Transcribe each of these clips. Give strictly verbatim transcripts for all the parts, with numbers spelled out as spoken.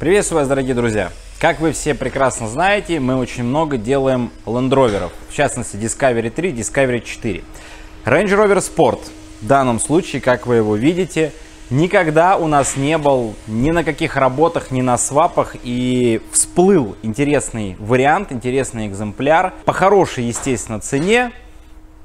Приветствую вас, дорогие друзья! Как вы все прекрасно знаете, мы очень много делаем лендроверов, в частности Discovery три, Discovery четыре. Range Rover Sport в данном случае, как вы его видите, никогда у нас не был ни на каких работах, ни на свапах, и всплыл интересный вариант, интересный экземпляр. По хорошей, естественно, цене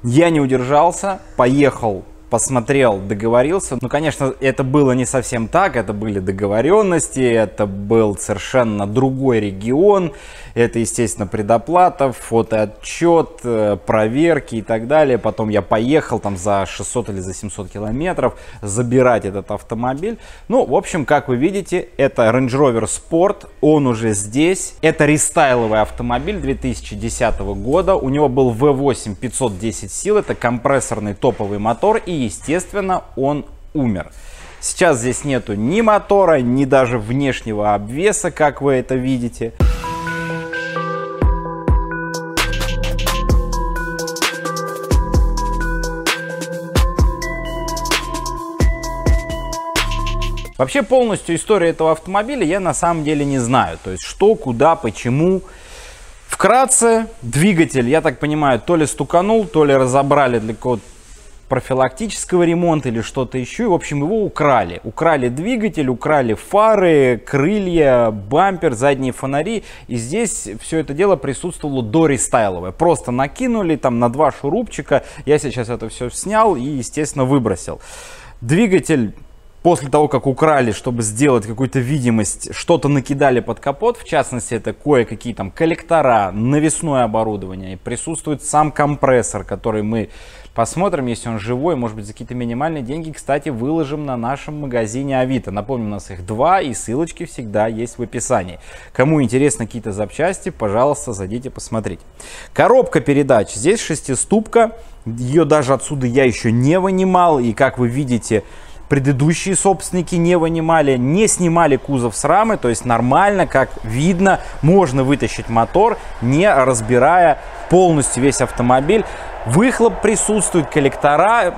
я не удержался, поехал. Посмотрел, договорился. Ну, конечно, это было не совсем так. Это были договоренности, это был совершенно другой регион. Это, естественно, предоплата, фотоотчет, проверки и так далее. Потом я поехал там за шестьсот или за семьсот километров забирать этот автомобиль. Ну, в общем, как вы видите, это Range Rover Sport. Он уже здесь. Это рестайловый автомобиль две тысячи десятого года. У него был ви восемь пятьсот десять сил. Это компрессорный топовый мотор. И, естественно, он умер. Сейчас здесь нету ни мотора, ни даже внешнего обвеса, как вы это видите. Вообще, полностью историю этого автомобиля я на самом деле не знаю. То есть, что, куда, почему. Вкратце, двигатель, я так понимаю, то ли стуканул, то ли разобрали для какого-то профилактического ремонта или что-то еще. И, в общем, его украли. Украли двигатель, украли фары, крылья, бампер, задние фонари. И здесь все это дело присутствовало до рестайловое. Просто накинули там на два шурупчика. Я сейчас это все снял и, естественно, выбросил. Двигатель после того, как украли, чтобы сделать какую-то видимость, что-то накидали под капот. В частности, это кое-какие там коллектора, навесное оборудование. И присутствует сам компрессор, который мы посмотрим, если он живой. Может быть, за какие-то минимальные деньги, кстати, выложим на нашем магазине Авито. Напомню, у нас их два, и ссылочки всегда есть в описании. Кому интересны какие-то запчасти, пожалуйста, зайдите посмотреть. Коробка передач. Здесь шестиступка. Ее даже отсюда я еще не вынимал. И, как вы видите, предыдущие собственники не вынимали, не снимали кузов с рамы, то есть нормально, как видно, можно вытащить мотор, не разбирая полностью весь автомобиль. Выхлоп присутствует, коллектора,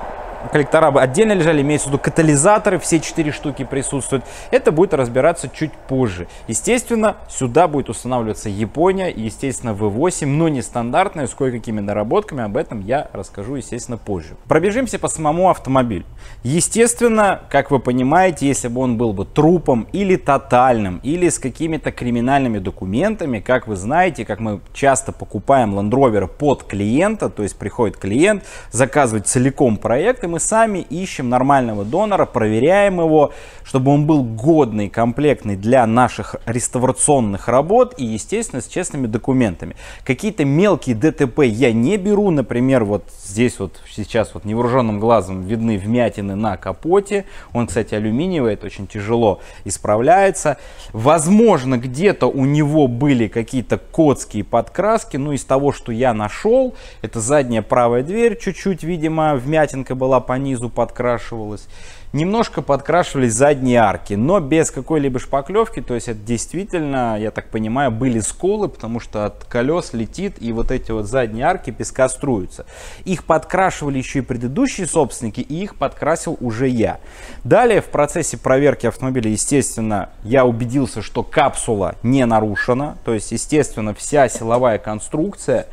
коллектора отдельно лежали, имеется в виду катализаторы, все четыре штуки присутствуют. Это будет разбираться чуть позже. Естественно, сюда будет устанавливаться Япония, естественно, ви восемь, но не стандартная, с кое-какими доработками, об этом я расскажу, естественно, позже. Пробежимся по самому автомобилю. Естественно, как вы понимаете, если бы он был бы трупом или тотальным, или с какими-то криминальными документами, как вы знаете, как мы часто покупаем лендроверы под клиента, то есть приходит клиент, заказывает целиком проект, и мы сами ищем нормального донора, проверяем его, чтобы он был годный, комплектный для наших реставрационных работ и, естественно, с честными документами. Какие-то мелкие ДТП я не беру, например, вот здесь вот сейчас вот невооруженным глазом видны вмятины на капоте. Он, кстати, алюминиевый, это очень тяжело исправляется. Возможно, где-то у него были какие-то коцки, подкраски, ну, из того, что я нашел, это задняя правая дверь, чуть-чуть, видимо, вмятинка была по низу, подкрашивалась. Немножко подкрашивались задние арки, но без какой-либо шпаклевки, то есть это действительно, я так понимаю, были сколы, потому что от колес летит, и вот эти вот задние арки пескоструются. Их подкрашивали еще и предыдущие собственники, и их подкрасил уже я. Далее в процессе проверки автомобиля, естественно, я убедился, что капсула не нарушена, то есть, естественно, вся силовая конструкция.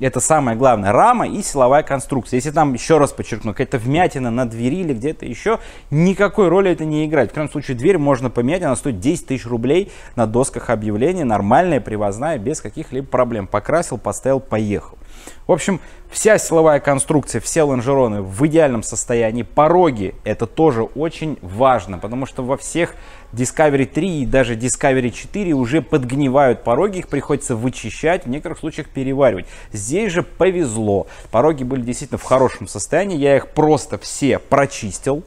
Это самое главное, рама и силовая конструкция. Если там, еще раз подчеркну, какая-то вмятина на двери или где-то еще, никакой роли это не играет. В крайнем случае, дверь можно поменять, она стоит десять тысяч рублей на досках объявления, нормальная, привозная, без каких-либо проблем. Покрасил, поставил, поехал. В общем, вся силовая конструкция, все лонжероны в идеальном состоянии. Пороги, это тоже очень важно, потому что во всех Discovery три и даже Discovery четыре уже подгнивают пороги, их приходится вычищать, в некоторых случаях переваривать. Здесь же повезло, пороги были действительно в хорошем состоянии, я их просто все прочистил,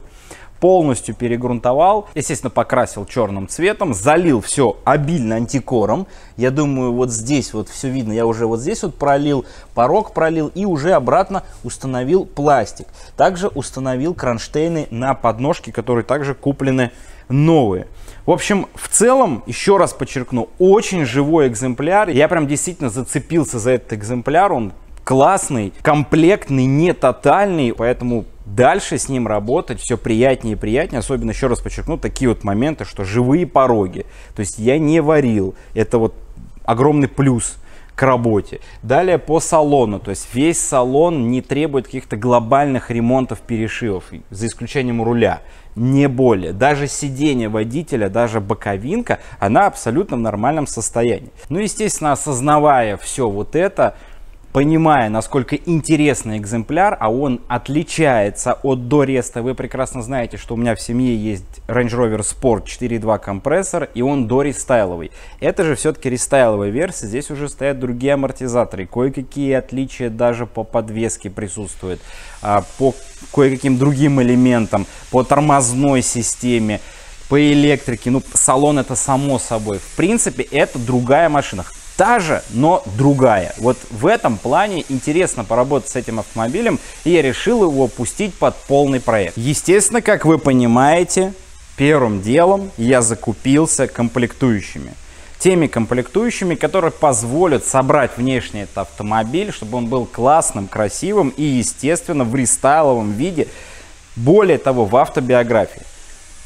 полностью перегрунтовал, естественно, покрасил черным цветом, залил все обильно антикором. Я думаю, вот здесь вот все видно, я уже вот здесь вот пролил, порог пролил и уже обратно установил пластик. Также установил кронштейны на подножке, которые также куплены новые. В общем, в целом, еще раз подчеркну, очень живой экземпляр. Я прям действительно зацепился за этот экземпляр, он классный, комплектный, не тотальный, поэтому дальше с ним работать все приятнее и приятнее. Особенно, еще раз подчеркну, такие вот моменты, что живые пороги. То есть я не варил. Это вот огромный плюс к работе. Далее по салону. То есть весь салон не требует каких-то глобальных ремонтов, перешивов, за исключением руля. Не более. Даже сиденье водителя, даже боковинка, она абсолютно в нормальном состоянии. Ну, естественно, осознавая все вот это, понимая, насколько интересный экземпляр, а он отличается от дореста. Вы прекрасно знаете, что у меня в семье есть Range Rover Sport четыре и два компрессор, и он дорестайловый. Это же все-таки рестайловая версия, здесь уже стоят другие амортизаторы, кое-какие отличия даже по подвеске присутствуют, по кое-каким другим элементам, по тормозной системе, по электрике. Ну, салон это само собой. В принципе, это другая машина. Та же, но другая. Вот в этом плане интересно поработать с этим автомобилем, и я решил его пустить под полный проект. Естественно, как вы понимаете, первым делом я закупился комплектующими. Теми комплектующими, которые позволят собрать внешне этот автомобиль, чтобы он был классным, красивым и, естественно, в рестайловом виде, более того, в автобиографии.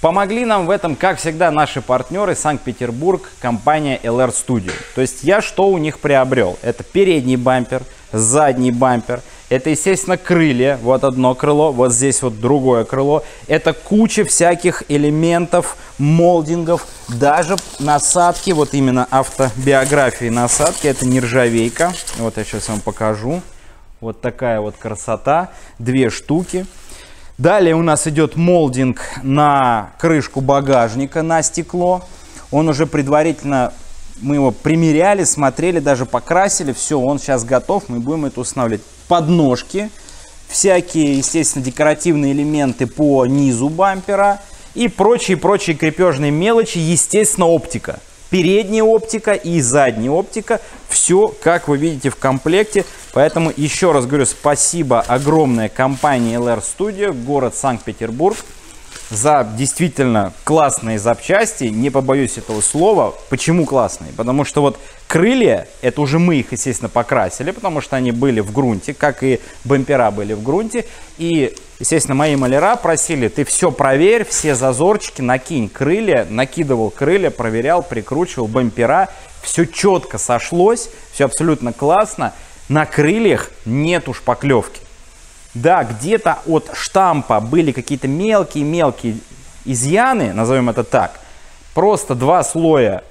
Помогли нам в этом, как всегда, наши партнеры Санкт-Петербург, компания эл эр Studio. То есть я что у них приобрел? Это передний бампер, задний бампер, это, естественно, крылья. Вот одно крыло, вот здесь вот другое крыло. Это куча всяких элементов, молдингов, даже насадки, вот именно автобиографии насадки. Это нержавейка. Вот я сейчас вам покажу. Вот такая вот красота. Две штуки. Далее у нас идет молдинг на крышку багажника, на стекло. Он уже предварительно, мы его примеряли, смотрели, даже покрасили. Все, он сейчас готов, мы будем это устанавливать. Подножки, всякие, естественно, декоративные элементы по низу бампера и прочие-прочие крепежные мелочи. Естественно, оптика. Передняя оптика и задняя оптика. Все, как вы видите, в комплекте. Поэтому еще раз говорю, спасибо огромное компании эл эр Studio, город Санкт-Петербург, за действительно классные запчасти. Не побоюсь этого слова. Почему классные? Потому что вот крылья, это уже мы их, естественно, покрасили, потому что они были в грунте, как и бампера были в грунте. И, естественно, мои маляра просили, ты все проверь, все зазорчики, накинь крылья. Накидывал крылья, проверял, прикручивал бампера. Все четко сошлось, все абсолютно классно. На крыльях нету шпаклевки. Да, где-то от штампа были какие-то мелкие-мелкие изъяны, назовем это так. Просто два слоя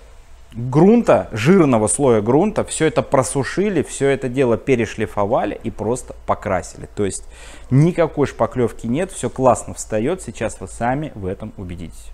грунта, жирного слоя грунта, все это просушили, все это дело перешлифовали и просто покрасили. То есть никакой шпаклевки нет, все классно встает, сейчас вы сами в этом убедитесь.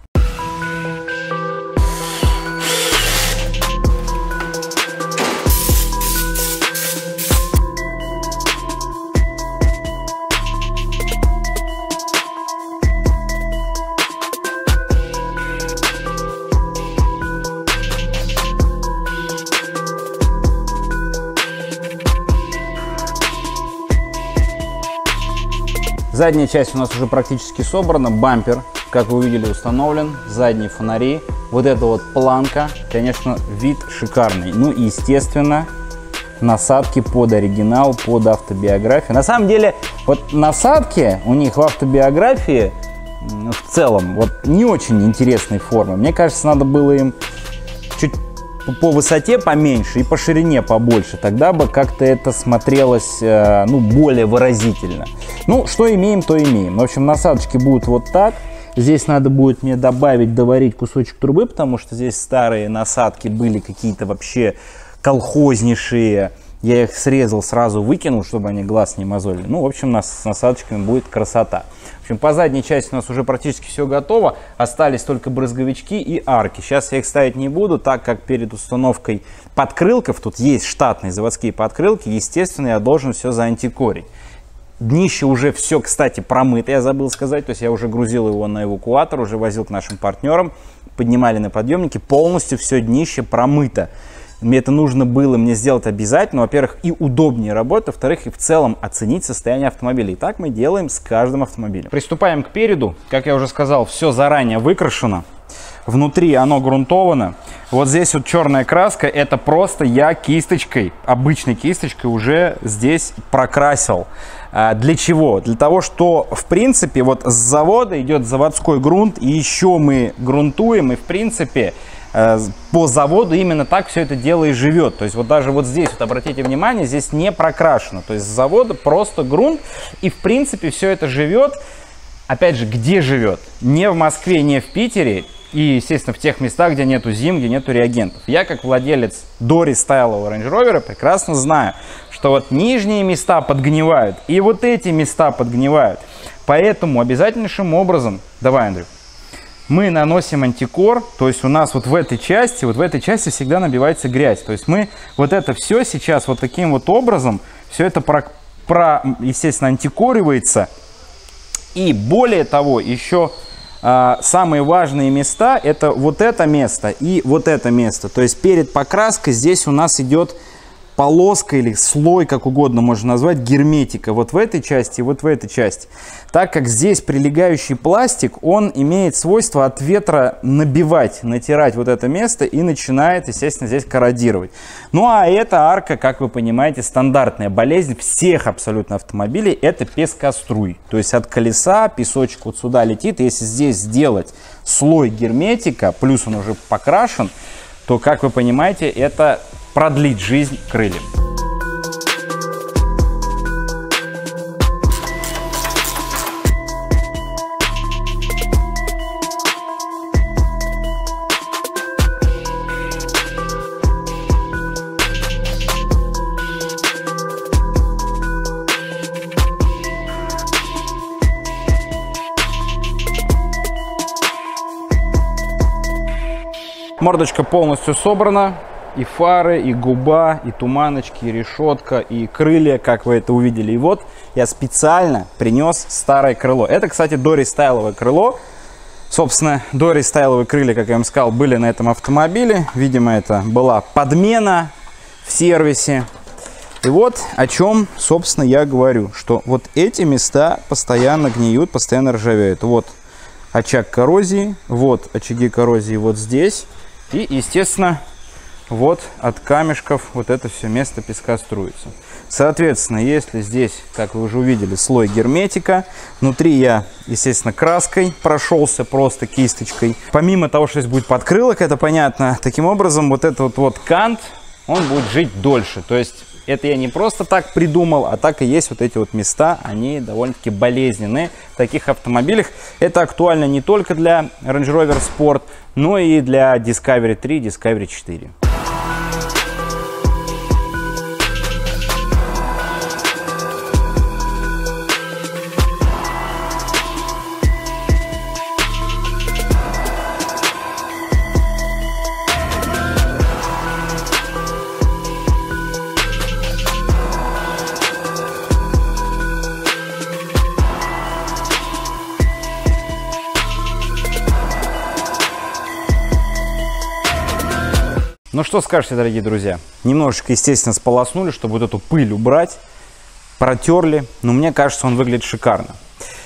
Задняя часть у нас уже практически собрана, бампер, как вы увидели, установлен, задние фонари, вот эта вот планка, конечно, вид шикарный. Ну и, естественно, насадки под оригинал, под автобиографию. На самом деле, вот насадки у них в автобиографии в целом вот не очень интересной формы. Мне кажется, надо было им чуть по высоте поменьше и по ширине побольше, тогда бы как-то это смотрелось, ну, более выразительно. Ну, что имеем, то имеем. В общем, насадочки будут вот так. Здесь надо будет мне добавить, доварить кусочек трубы, потому что здесь старые насадки были какие-то вообще колхознейшие. Я их срезал, сразу выкинул, чтобы они глаз не мозолили. Ну, в общем, с насадочками будет красота. В общем, по задней части у нас уже практически все готово. Остались только брызговички и арки. Сейчас я их ставить не буду, так как перед установкой подкрылков, тут есть штатные заводские подкрылки, естественно, я должен все заантикорить. Днище уже все, кстати, промыто, я забыл сказать. То есть я уже грузил его на эвакуатор, уже возил к нашим партнерам, поднимали на подъемнике. Полностью все днище промыто. Мне это нужно было мне сделать обязательно. Во-первых, и удобнее работать, во-вторых, и в целом оценить состояние автомобиля. И так мы делаем с каждым автомобилем. Приступаем к переду. Как я уже сказал, все заранее выкрашено. Внутри оно грунтовано. Вот здесь вот черная краска, это просто я кисточкой, обычной кисточкой уже здесь прокрасил. Для чего? Для того, что, в принципе, вот с завода идет заводской грунт, и еще мы грунтуем, и, в принципе, по заводу именно так все это дело и живет. То есть вот даже вот здесь, вот обратите внимание, здесь не прокрашено. То есть с завода просто грунт, и, в принципе, все это живет. Опять же, где живет? Не в Москве, не в Питере. И, естественно, в тех местах, где нету зим, где нету реагентов. Я, как владелец дорестайлового Range Rover, прекрасно знаю, что вот нижние места подгнивают, и вот эти места подгнивают. Поэтому обязательнейшим образом, давай, Андрю, мы наносим антикор, то есть у нас вот в этой части, вот в этой части всегда набивается грязь. То есть мы вот это все сейчас вот таким вот образом, все это, про, про, естественно, антикоривается. И более того, еще... Самые важные места — это вот это место и вот это место. То есть перед покраской здесь у нас идет полоска или слой, как угодно можно назвать, герметика. Вот в этой части и вот в этой части. Так как здесь прилегающий пластик, он имеет свойство от ветра набивать, натирать вот это место и начинает, естественно, здесь корродировать. Ну а эта арка, как вы понимаете, стандартная болезнь всех абсолютно автомобилей — это пескоструй. То есть от колеса песочек вот сюда летит. Если здесь сделать слой герметика, плюс он уже покрашен, то, как вы понимаете, это... продлить жизнь крыльям. Мордочка полностью собрана. И фары, и губа, и туманочки, и решетка, и крылья, как вы это увидели. И вот я специально принес старое крыло. Это, кстати, дорестайловое крыло. Собственно, дорестайловые крылья, как я вам сказал, были на этом автомобиле. Видимо, это была подмена в сервисе. И вот о чем, собственно, я говорю. Что вот эти места постоянно гниют, постоянно ржавеют. Вот очаг коррозии, вот очаги коррозии вот здесь. И, естественно... Вот от камешков вот это все место песка струится. Соответственно, если здесь, как вы уже увидели, слой герметика, внутри я, естественно, краской прошелся, просто кисточкой. Помимо того, что здесь будет подкрылок, это понятно, таким образом вот этот вот, вот кант, он будет жить дольше. То есть это я не просто так придумал, а так и есть вот эти вот места, они довольно-таки болезненные в таких автомобилях. Это актуально не только для Range Rover Sport, но и для Discovery три, Discovery четыре. Ну что скажете, дорогие друзья? Немножечко, естественно, сполоснули, чтобы вот эту пыль убрать, протерли. Но мне кажется, он выглядит шикарно.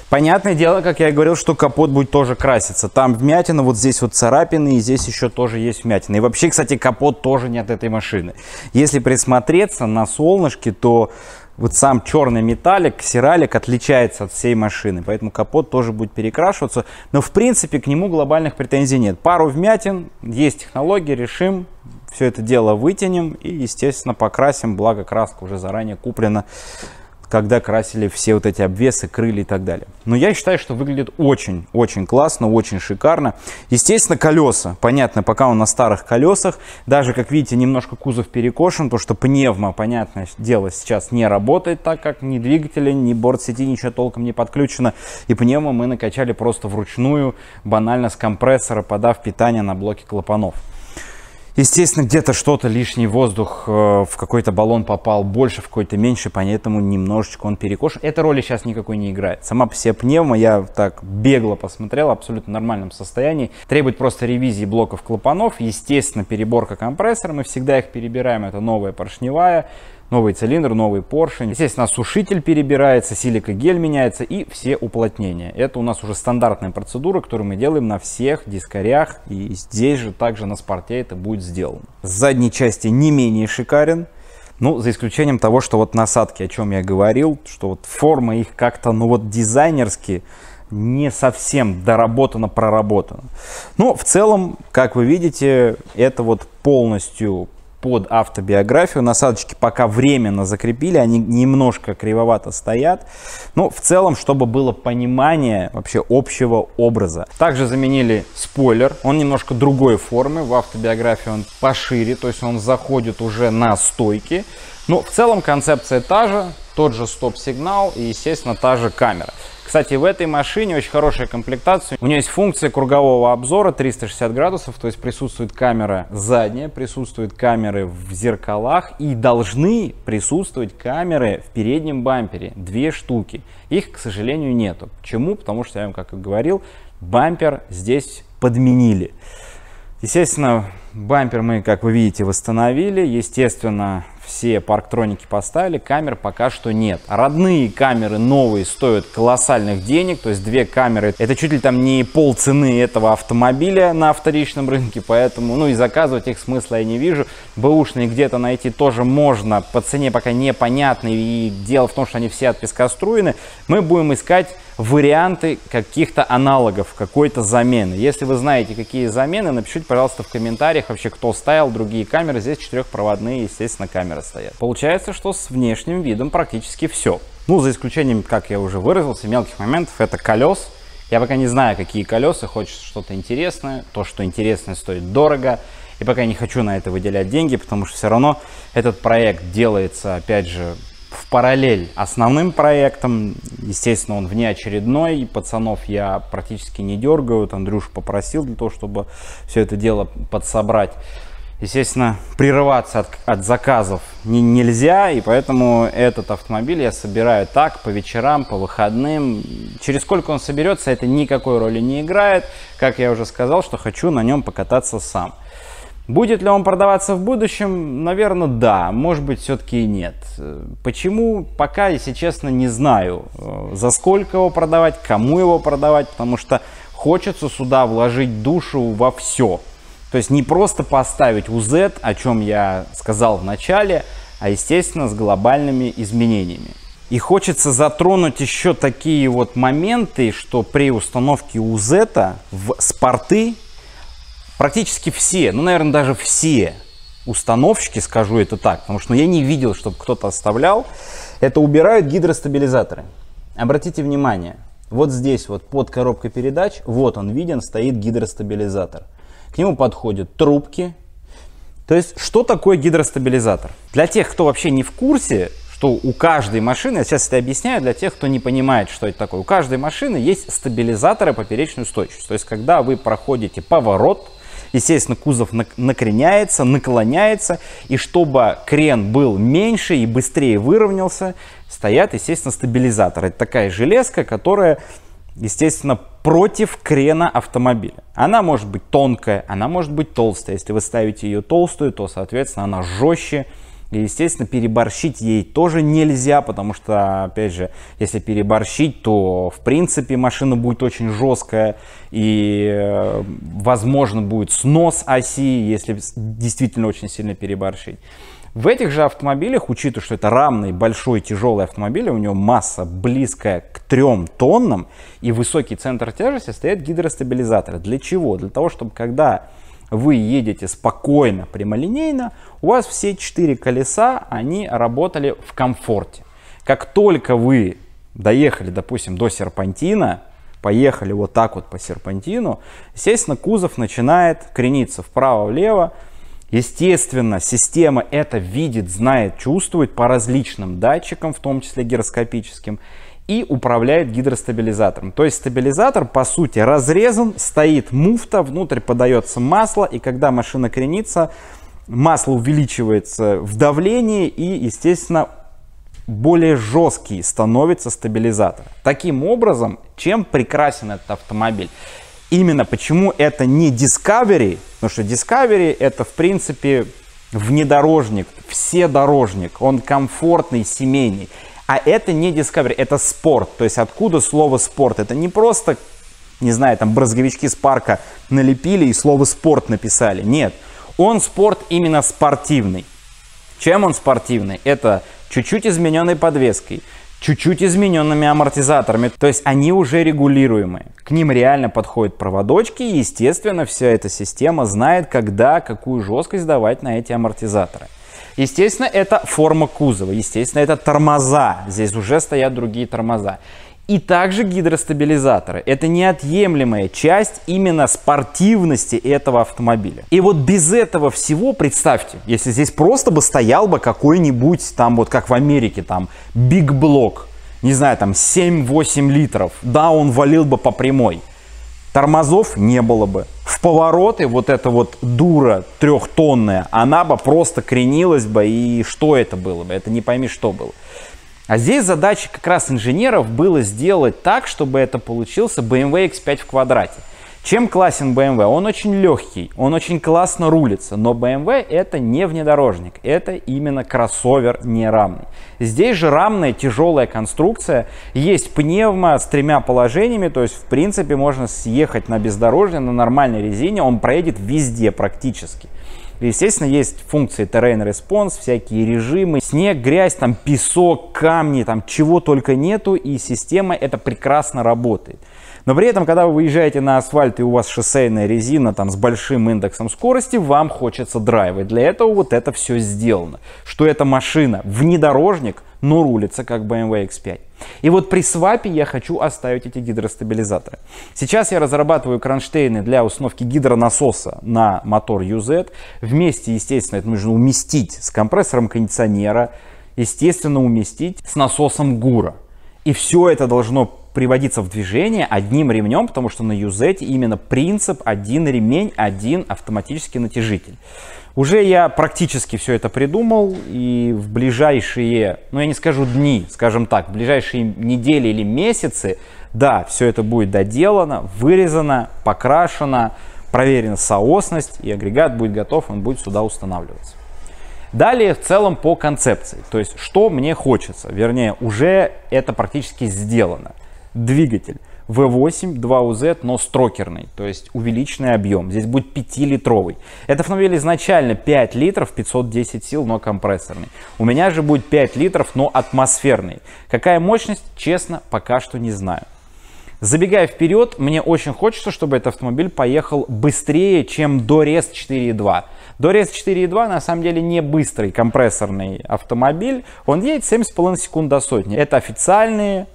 Понятное дело, как я и говорил, что капот будет тоже краситься. Там вмятина, вот здесь вот царапины, и здесь еще тоже есть вмятина. И вообще, кстати, капот тоже не от этой машины. Если присмотреться на солнышке, то вот сам черный металлик, сиралик отличается от всей машины. Поэтому капот тоже будет перекрашиваться. Но, в принципе, к нему глобальных претензий нет. Пару вмятин, есть технологии, решим. Все это дело вытянем и, естественно, покрасим. Благо, краска уже заранее куплена, когда красили все вот эти обвесы, крылья и так далее. Но я считаю, что выглядит очень-очень классно, очень шикарно. Естественно, колеса. Понятно, пока он на старых колесах. Даже, как видите, немножко кузов перекошен, потому что пневма, понятное дело, сейчас не работает, так как ни двигателя, ни борт-сети, ничего толком не подключено. И пневму мы накачали просто вручную, банально с компрессора, подав питание на блоки клапанов. Естественно, где-то что-то, лишний воздух в какой-то баллон попал больше, в какой-то меньше, поэтому немножечко он перекошен. Эта роль сейчас никакой не играет. Сама по себе пневма, я так бегло посмотрел, абсолютно в нормальном состоянии. Требует просто ревизии блоков клапанов, естественно, переборка компрессора. Мы всегда их перебираем, это новая поршневая. новый цилиндр, новый поршень. Естественно, сушитель перебирается, силикогель меняется и все уплотнения. Это у нас уже стандартная процедура, которую мы делаем на всех дискарях. И здесь же также на спорте это будет сделано. С задней части не менее шикарен. Ну, за исключением того, что вот насадки, о чем я говорил, что вот форма их как-то, ну вот дизайнерски не совсем доработана, проработана. Но в целом, как вы видите, это вот полностью под автобиографию. Насадочки пока временно закрепили, они немножко кривовато стоят. Но в целом, чтобы было понимание вообще общего образа. Также заменили спойлер. Он немножко другой формы. В автобиографии он пошире, то есть он заходит уже на стойки. Но в целом концепция та же. Тот же стоп-сигнал и, естественно, та же камера. Кстати, в этой машине очень хорошая комплектация. У нее есть функция кругового обзора триста шестьдесят градусов, то есть присутствует камера задняя, присутствуют камеры в зеркалах и должны присутствовать камеры в переднем бампере, две штуки. Их, к сожалению, нету. Почему? Потому что, я вам как и говорил, бампер здесь подменили. Естественно, бампер мы, как вы видите, восстановили. Естественно, все парктроники поставили, камер пока что нет. Родные камеры новые стоят колоссальных денег, то есть две камеры это чуть ли там не полцены этого автомобиля на вторичном рынке, поэтому ну и заказывать их смысла я не вижу. Бэушные где-то найти тоже можно, по цене пока непонятны, и дело в том, что они все от пескоструйны. Мы будем искать варианты каких-то аналогов, какой-то замены. Если вы знаете, какие замены, напишите, пожалуйста, в комментариях вообще, кто ставил другие камеры. Здесь четырехпроводные, естественно, камеры стоят. Получается, что с внешним видом практически все. Ну, за исключением, как я уже выразился, мелких моментов, это колес. Я пока не знаю, какие колеса, хочется что-то интересное. То, что интересное, стоит дорого. И пока не хочу на это выделять деньги, потому что все равно этот проект делается, опять же, в параллель основным проектом. Естественно, он внеочередной. Пацанов я практически не дергаю. Вот Андрюш попросил для того, чтобы все это дело подсобрать. Естественно, прерываться от, от заказов не, нельзя, и поэтому этот автомобиль я собираю так, по вечерам, по выходным. Через сколько он соберется, это никакой роли не играет. Как я уже сказал, что хочу на нем покататься сам. Будет ли он продаваться в будущем? Наверное, да. Может быть, все-таки и нет. Почему? Пока, если честно, не знаю, за сколько его продавать, кому его продавать, потому что хочется сюда вложить душу во все. То есть не просто поставить УЗ, о чем я сказал в начале, а, естественно, с глобальными изменениями. И хочется затронуть еще такие вот моменты, что при установке УЗ в спорты практически все, ну, наверное, даже все установщики, скажу это так, потому что ну, я не видел, чтобы кто-то оставлял, это убирают гидростабилизаторы. Обратите внимание, вот здесь вот под коробкой передач, вот он виден, стоит гидростабилизатор. К нему подходят трубки. То есть, что такое гидростабилизатор? Для тех, кто вообще не в курсе, что у каждой машины, я сейчас это объясняю для тех, кто не понимает, что это такое. У каждой машины есть стабилизаторы поперечной устойчивости. То есть, когда вы проходите поворот, естественно, кузов накреняется, наклоняется. И чтобы крен был меньше и быстрее выровнялся, стоят, естественно, стабилизаторы. Это такая железка, которая, естественно, против крена автомобиля. Она может быть тонкая, она может быть толстая. Если вы ставите ее толстую, то, соответственно, она жестче. И, естественно, переборщить ей тоже нельзя, потому что, опять же, если переборщить, то, в принципе, машина будет очень жесткая и, возможно, будет снос оси, если действительно очень сильно переборщить. В этих же автомобилях, учитывая, что это рамный, большой, тяжелый автомобиль, у него масса близкая к трём тоннам и высокий центр тяжести, стоят гидростабилизаторы. Для чего? Для того, чтобы когда вы едете спокойно, прямолинейно, у вас все четыре колеса, они работали в комфорте. Как только вы доехали, допустим, до серпантина, поехали вот так вот по серпантину, естественно, кузов начинает крениться вправо-влево. Естественно, система это видит, знает, чувствует по различным датчикам, в том числе гироскопическим, и управляет гидростабилизатором. То есть стабилизатор, по сути, разрезан, стоит муфта, внутрь подается масло, и когда машина кренится, масло увеличивается в давлении и, естественно, более жесткий становится стабилизатор. Таким образом, чем прекрасен этот автомобиль? Именно почему это не Discovery, потому что Discovery это, в принципе, внедорожник, вседорожник, он комфортный, семейный. А это не Discovery, это спорт. То есть откуда слово спорт? Это не просто, не знаю, там брызговички с парка налепили и слово спорт написали. Нет, он спорт именно спортивный. Чем он спортивный? Это чуть-чуть измененной подвеской, чуть-чуть измененными амортизаторами. То есть они уже регулируемые. К ним реально подходят проводочки. И, естественно, вся эта система знает, когда, какую жесткость давать на эти амортизаторы. Естественно, это форма кузова. Естественно, это тормоза. Здесь уже стоят другие тормоза. И также гидростабилизаторы. Это неотъемлемая часть именно спортивности этого автомобиля. И вот без этого всего, представьте, если здесь просто бы стоял бы какой-нибудь, там вот как в Америке, там, биг-блок, не знаю, там, семь-восемь литров. Да, он валил бы по прямой. Тормозов не было бы. В повороты вот эта вот дура трехтонная, она бы просто кренилась бы, и что это было бы? Это не пойми, что было. А здесь задача как раз инженеров было сделать так, чтобы это получился бэ эм вэ икс пять в квадрате. Чем классен бэ эм вэ? Он очень легкий, он очень классно рулится, но бэ эм вэ это не внедорожник, это именно кроссовер нерамный. Здесь же рамная тяжелая конструкция, есть пневма с тремя положениями, то есть в принципе можно съехать на бездорожье, на нормальной резине, он проедет везде практически. Естественно, есть функции Terrain Response, всякие режимы, снег, грязь, там песок, камни, там чего только нету, и система это прекрасно работает. Но при этом, когда вы выезжаете на асфальт и у вас шоссейная резина там с большим индексом скорости, вам хочется драйва. И для этого вот это все сделано. Что эта машина внедорожник, но рулится как бэ эм вэ икс пять. И вот при свапе я хочу оставить эти гидростабилизаторы. Сейчас я разрабатываю кронштейны для установки гидронасоса на мотор ю зет. Вместе, естественно, это нужно уместить с компрессором кондиционера, естественно, уместить с насосом ГУРа. И все это должно приводиться в движение одним ремнем, потому что на ю зет именно принцип один ремень, один автоматический натяжитель. Уже я практически все это придумал, и в ближайшие, ну я не скажу дни, скажем так, в ближайшие недели или месяцы, да, все это будет доделано, вырезано, покрашено, проверена соосность, и агрегат будет готов, он будет сюда устанавливаться. Далее в целом по концепции, то есть что мне хочется, вернее уже это практически сделано. Двигатель вэ восемь два у зет, но строкерный, то есть увеличенный объем. Здесь будет пятилитровый. Это автомобиль изначально пять литров, пятьсот десять сил, но компрессорный. У меня же будет пять литров, но атмосферный. Какая мощность, честно, пока что не знаю. Забегая вперед, мне очень хочется, чтобы этот автомобиль поехал быстрее, чем Дорез четыре и два. Дорез четыре и два на самом деле не быстрый компрессорный автомобиль. Он едет семь с половиной секунд до сотни. Это официальные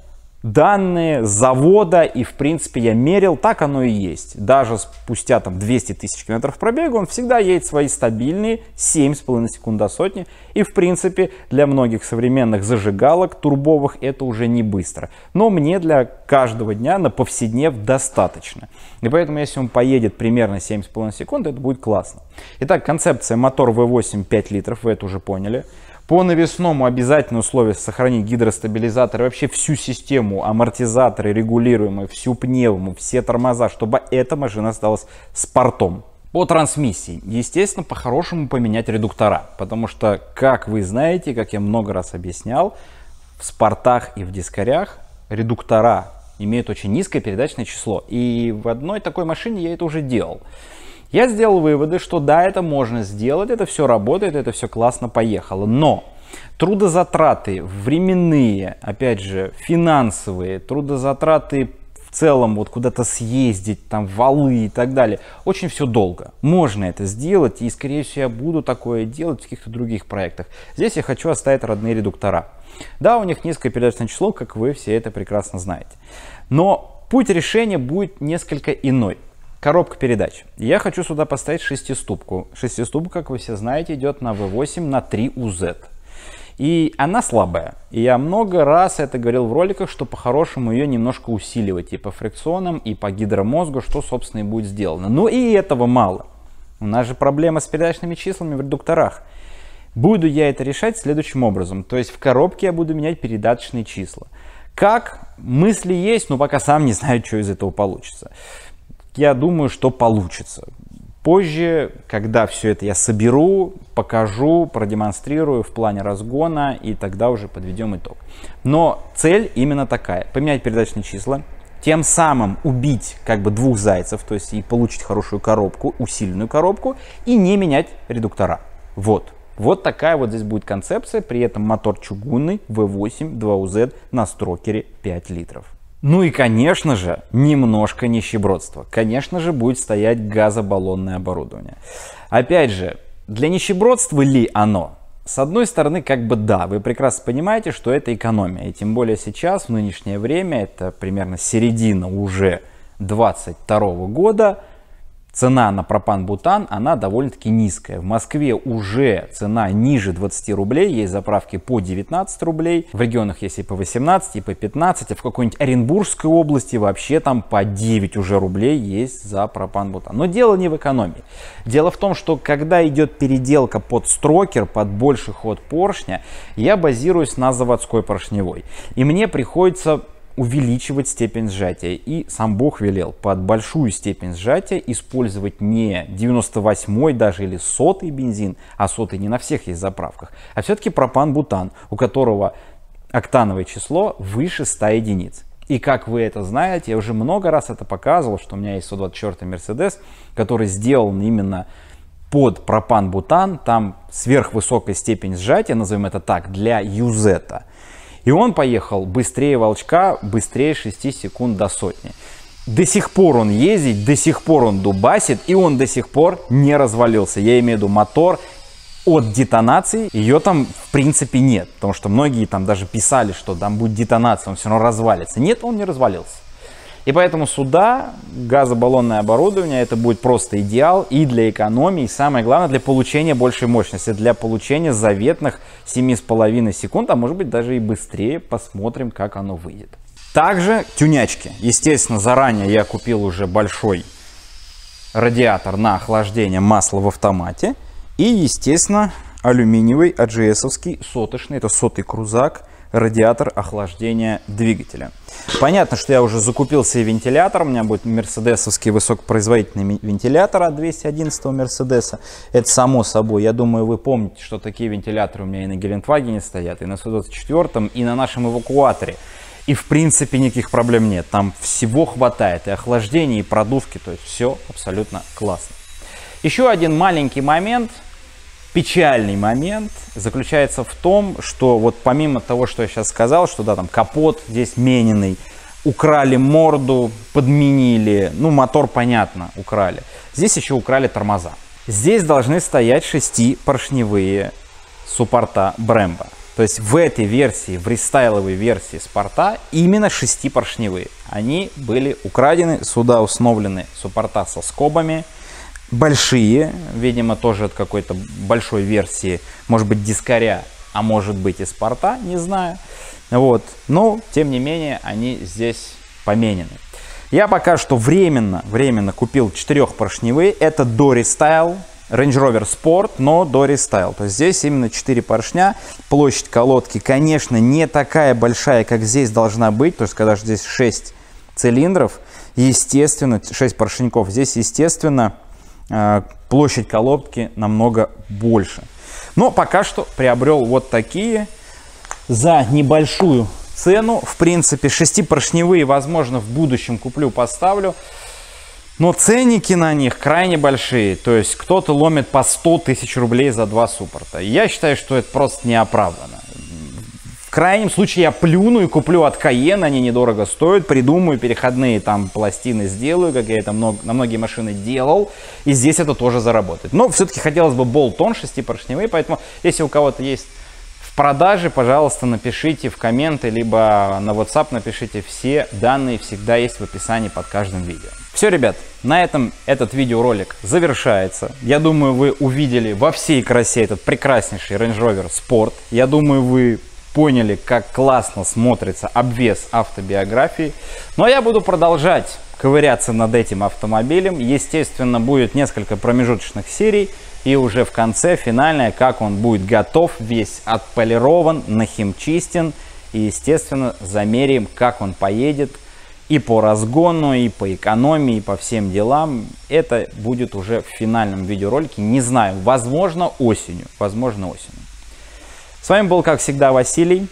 данные завода, и в принципе я мерил, так оно и есть. Даже спустя там двести тысяч километров пробега он всегда едет свои стабильные семь с половиной секунд до сотни, и в принципе для многих современных зажигалок турбовых это уже не быстро, но мне для каждого дня на повседнев достаточно, и поэтому если он поедет примерно семь с половиной секунд, это будет классно. Итак, концепция: мотор вэ восемь пять литров, вы это уже поняли. По навесному обязательное условие сохранить гидростабилизаторы, вообще всю систему, амортизаторы регулируемые, всю пневму, все тормоза, чтобы эта машина осталась спортом. По трансмиссии, естественно, по-хорошему поменять редуктора, потому что, как вы знаете, как я много раз объяснял, в спортах и в дискарях редуктора имеют очень низкое передаточное число, и в одной такой машине я это уже делал. Я сделал выводы, что да, это можно сделать, это все работает, это все классно поехало, но трудозатраты временные, опять же, финансовые, трудозатраты в целом, вот куда-то съездить, там валы и так далее, очень все долго. Можно это сделать, и скорее всего я буду такое делать в каких-то других проектах. Здесь я хочу оставить родные редуктора. Да, у них низкое передаточное число, как вы все это прекрасно знаете, но путь решения будет несколько иной. Коробка передач. Я хочу сюда поставить шестиступку. Шестиступка, как вы все знаете, идет на вэ восемь на три у зет. И она слабая. И я много раз это говорил в роликах, что по-хорошему ее немножко усиливать и по фрикционам, и по гидромозгу, что, собственно, и будет сделано. Но и этого мало. У нас же проблема с передаточными числами в редукторах. Буду я это решать следующим образом. То есть в коробке я буду менять передаточные числа. Как? Мысли есть, но пока сам не знаю, что из этого получится. Я думаю, что получится. Позже, когда все это я соберу, покажу, продемонстрирую в плане разгона, и тогда уже подведем итог. Но цель именно такая: поменять передачные числа, тем самым убить как бы двух зайцев, то есть и получить хорошую коробку, усиленную коробку, и не менять редуктора. Вот. Вот такая вот здесь будет концепция, при этом мотор чугунный вэ восемь два ю зет на строкере пять литров. Ну и, конечно же, немножко нищебродства. Конечно же, будет стоять газобаллонное оборудование. Опять же, для нищебродства ли оно? С одной стороны, как бы да, вы прекрасно понимаете, что это экономия. И тем более сейчас, в нынешнее время, это примерно середина уже две тысячи двадцать второго года, цена на пропан-бутан, она довольно-таки низкая. В Москве уже цена ниже двадцати рублей, есть заправки по девятнадцать рублей, в регионах есть и по восемнадцать, и по пятнадцать, а в какой-нибудь Оренбургской области вообще там по девять уже рублей есть за пропан-бутан. Но дело не в экономии. Дело в том, что когда идет переделка под строкер, под больший ход поршня, я базируюсь на заводской поршневой. И мне приходится увеличивать степень сжатия, и сам Бог велел под большую степень сжатия использовать не девяносто восьмой даже или сотый бензин, а сотый не на всех есть заправках, а все-таки пропан-бутан, у которого октановое число выше ста единиц. И как вы это знаете, я уже много раз это показывал, что у меня есть сто двадцать четвёртый Mercedes, который сделан именно под пропан-бутан, там сверхвысокая степень сжатия, назовем это так, для ю зета. И он поехал быстрее волчка, быстрее шести секунд до сотни. До сих пор он ездит, до сих пор он дубасит, и он до сих пор не развалился. Я имею в виду мотор от детонации, ее там в принципе нет. Потому что многие там даже писали, что там будет детонация, он все равно развалится. Нет, он не развалился. И поэтому сюда газобаллонное оборудование, это будет просто идеал и для экономии, и самое главное, для получения большей мощности, для получения заветных семи с половиной секунд, а может быть даже и быстрее, посмотрим, как оно выйдет. Также тюнячки. Естественно, заранее я купил уже большой радиатор на охлаждение масла в автомате и, естественно, алюминиевый эй джи эс-овский соточный, это сотый Крузак, радиатор охлаждения двигателя. Понятно, что я уже закупился и вентилятор. У меня будет мерседесовский высокопроизводительный вентилятор от двести одиннадцатого Мерседеса. Это само собой. Я думаю, вы помните, что такие вентиляторы у меня и на Гелендвагене стоят, и на сто двадцать четвёртом, и на нашем эвакуаторе. И в принципе никаких проблем нет. Там всего хватает. И охлаждения, и продувки. То есть все абсолютно классно. Еще один маленький момент. Печальный момент заключается в том, что вот помимо того, что я сейчас сказал, что да, там капот здесь мененный, украли морду, подменили, ну мотор понятно, украли. Здесь еще украли тормоза. Здесь должны стоять шестипоршневые суппорта Brembo. То есть в этой версии, в рестайловой версии спорта, именно шестипоршневые. Они были украдены, сюда установлены суппорта со скобами. Большие, видимо, тоже от какой-то большой версии, может быть, дискаря, а может быть и спорта, не знаю. Вот. Но, тем не менее, они здесь поменены. Я пока что временно, временно купил четырехпоршневые. Это до рестайл, Range Rover Sport, но до рестайл. То есть здесь именно четыре поршня. Площадь колодки, конечно, не такая большая, как здесь должна быть. То есть, когда же здесь шесть цилиндров, естественно, шесть поршеньков, здесь, естественно, площадь колодки намного больше. Но пока что приобрел вот такие за небольшую цену. В принципе, шестипоршневые, возможно, в будущем куплю, поставлю. Но ценники на них крайне большие. То есть кто-то ломит по сто тысяч рублей за два суппорта. Я считаю, что это просто неоправданно. В крайнем случае я плюну и куплю от Cayenne, они недорого стоят, придумаю, переходные там пластины сделаю, как я это много, на многие машины делал, и здесь это тоже заработает. Но все-таки хотелось бы болт-он шестипоршневый, поэтому если у кого-то есть в продаже, пожалуйста, напишите в комменты, либо на WhatsApp напишите, все данные всегда есть в описании под каждым видео. Все, ребят, на этом этот видеоролик завершается. Я думаю, вы увидели во всей красе этот прекраснейший Range Rover Sport. Я думаю, вы поняли, как классно смотрится обвес автобиографии. Но я буду продолжать ковыряться над этим автомобилем. Естественно, будет несколько промежуточных серий. И уже в конце, финальная, как он будет готов, весь отполирован, нахимчистен. И, естественно, замерим, как он поедет и по разгону, и по экономии, и по всем делам. Это будет уже в финальном видеоролике, не знаю, возможно осенью, возможно осенью. С вами был, как всегда, Василий.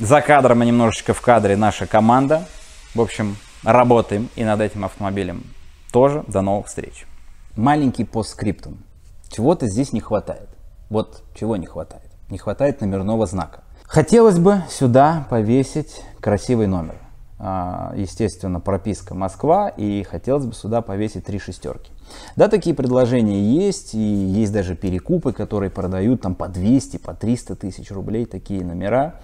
За кадром и немножечко в кадре наша команда. В общем, работаем и над этим автомобилем тоже. До новых встреч. Маленький постскриптум. Чего-то здесь не хватает. Вот чего не хватает. Не хватает номерного знака. Хотелось бы сюда повесить красивый номер. Естественно, прописка Москва, и хотелось бы сюда повесить три шестерки. Да, такие предложения есть, и есть даже перекупы, которые продают там по двести, по триста тысяч рублей такие номера.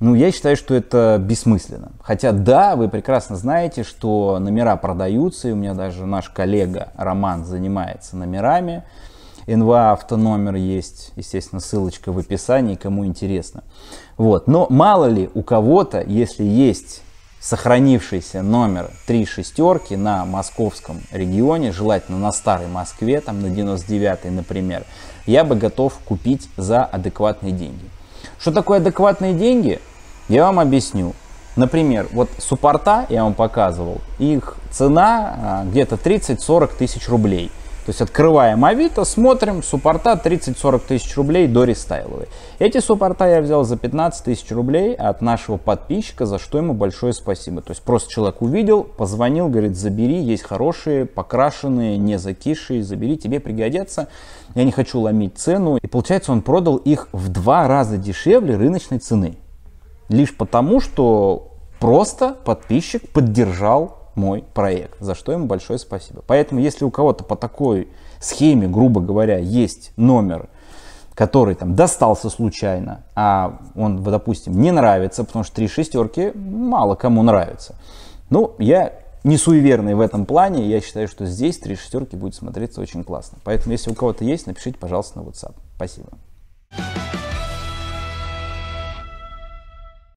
Ну, я считаю, что это бессмысленно. Хотя, да, вы прекрасно знаете, что номера продаются, и у меня даже наш коллега Роман занимается номерами. эн вэ а автономер есть, естественно, ссылочка в описании, кому интересно. Вот, но мало ли у кого-то, если есть сохранившийся номер три шестерки на московском регионе, желательно на старой Москве, там на девяносто девятой, например, я бы готов купить за адекватные деньги. Что такое адекватные деньги? Я вам объясню. Например, вот суппорта, я вам показывал, их цена где-то тридцать-сорок тысяч рублей. То есть открываем Авито, смотрим, суппорта тридцать-сорок тысяч рублей до рестайловой. Эти суппорта я взял за пятнадцать тысяч рублей от нашего подписчика, за что ему большое спасибо. То есть просто человек увидел, позвонил, говорит, забери, есть хорошие, покрашенные, не закисшие, забери, тебе пригодятся. Я не хочу ломить цену. И получается, он продал их в два раза дешевле рыночной цены. Лишь потому, что просто подписчик поддержал мой проект, за что ему большое спасибо. Поэтому, если у кого-то по такой схеме, грубо говоря, есть номер, который там достался случайно, а он, допустим, не нравится, потому что три шестерки мало кому нравится. Ну, я не суеверный в этом плане, я считаю, что здесь три шестерки будет смотреться очень классно. Поэтому, если у кого-то есть, напишите, пожалуйста, на WhatsApp. Спасибо.